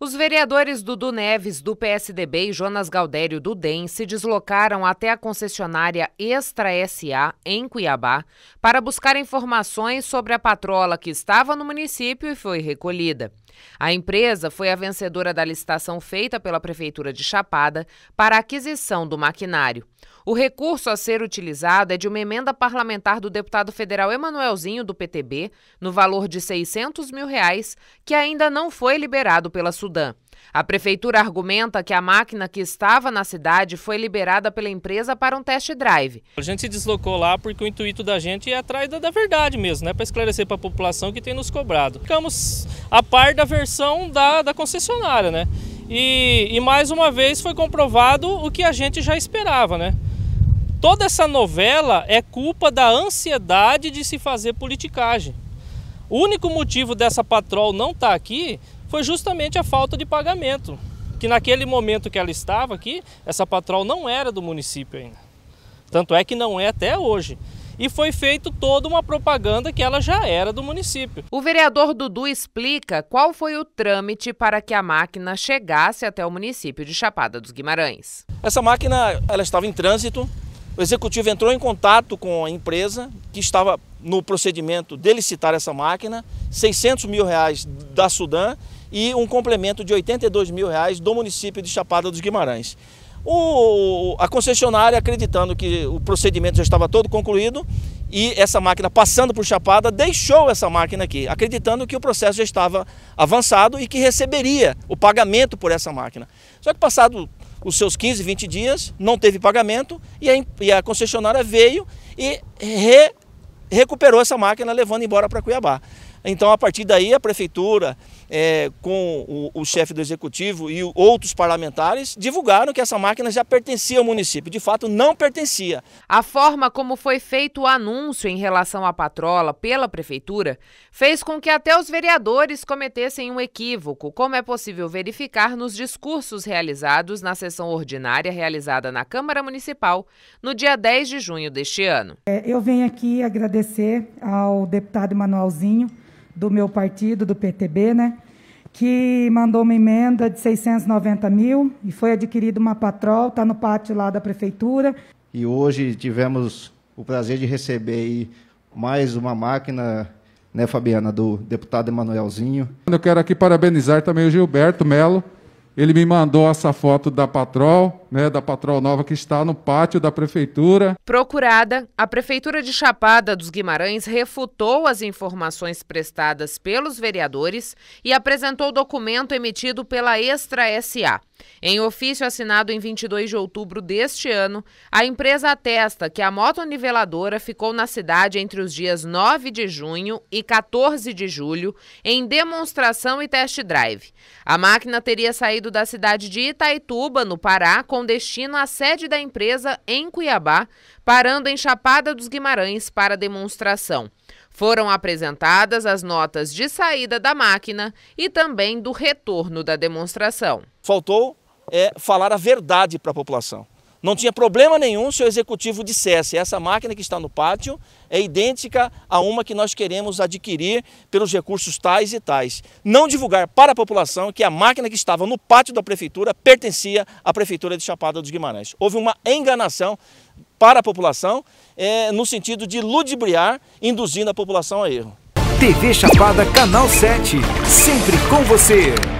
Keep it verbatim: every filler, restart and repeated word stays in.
Os vereadores Dudu Neves, do P S D B, e Jonas Gaudério, do D E M, se deslocaram até a concessionária Extra S A em Cuiabá para buscar informações sobre a patrola que estava no município e foi recolhida. A empresa foi a vencedora da licitação feita pela Prefeitura de Chapada para a aquisição do maquinário. O recurso a ser utilizado é de uma emenda parlamentar do deputado federal Emanuelzinho, do P T B, no valor de seiscentos mil reais, que ainda não foi liberado pela Sudam. A Prefeitura argumenta que a máquina que estava na cidade foi liberada pela empresa para um test drive. A gente se deslocou lá porque o intuito da gente é atrás da verdade mesmo, né? Para esclarecer para a população que tem nos cobrado. Ficamos a par da versão da, da concessionária, né? E, e mais uma vez foi comprovado o que a gente já esperava, né? Toda essa novela é culpa da ansiedade de se fazer politicagem. O único motivo dessa patrol não estar aqui foi justamente a falta de pagamento, que naquele momento que ela estava aqui, essa patrol não era do município ainda. Tanto é que não é até hoje. E foi feito toda uma propaganda que ela já era do município. O vereador Dudu explica qual foi o trâmite para que a máquina chegasse até o município de Chapada dos Guimarães. Essa máquina ela estava em trânsito, o executivo entrou em contato com a empresa que estava no procedimento de licitar essa máquina, seiscentos mil reais da Sudam, e um complemento de oitenta e dois mil reais do município de Chapada dos Guimarães. O, a concessionária, acreditando que o procedimento já estava todo concluído e essa máquina passando por Chapada, deixou essa máquina aqui, acreditando que o processo já estava avançado e que receberia o pagamento por essa máquina. Só que passado os seus quinze, vinte dias, não teve pagamento e a, e a concessionária veio e re, recuperou essa máquina, levando embora para Cuiabá. Então, a partir daí, a Prefeitura, é, com o, o chefe do Executivo e outros parlamentares, divulgaram que essa máquina já pertencia ao município. De fato, não pertencia. A forma como foi feito o anúncio em relação à patrola pela Prefeitura fez com que até os vereadores cometessem um equívoco, como é possível verificar nos discursos realizados na sessão ordinária realizada na Câmara Municipal no dia dez de junho deste ano. É, eu venho aqui agradecer ao deputado Emanuelzinho, do meu partido, do P T B, né, que mandou uma emenda de seiscentos e noventa mil e foi adquirida uma patrol, está no pátio lá da Prefeitura. E hoje tivemos o prazer de receber aí mais uma máquina, né, Fabiana, do deputado Emanuelzinho. Eu quero aqui parabenizar também o Gilberto Melo, ele me mandou essa foto da patrol, né, da patrol nova que está no pátio da Prefeitura. Procurada, a Prefeitura de Chapada dos Guimarães refutou as informações prestadas pelos vereadores e apresentou o documento emitido pela Extra S A Em ofício assinado em vinte e dois de outubro deste ano, a empresa atesta que a motoniveladora ficou na cidade entre os dias nove de junho e quatorze de julho em demonstração e test drive. A máquina teria saído da cidade de Itaituba, no Pará, com destino à sede da empresa em Cuiabá, parando em Chapada dos Guimarães para demonstração. Foram apresentadas as notas de saída da máquina e também do retorno da demonstração. Faltou é, falar a verdade para a população. Não tinha problema nenhum se o executivo dissesse: essa máquina que está no pátio é idêntica a uma que nós queremos adquirir pelos recursos tais e tais. Não divulgar para a população que a máquina que estava no pátio da Prefeitura pertencia à Prefeitura de Chapada dos Guimarães. Houve uma enganação para a população, é, no sentido de ludibriar, induzindo a população a erro. T V Chapada, Canal sete, sempre com você.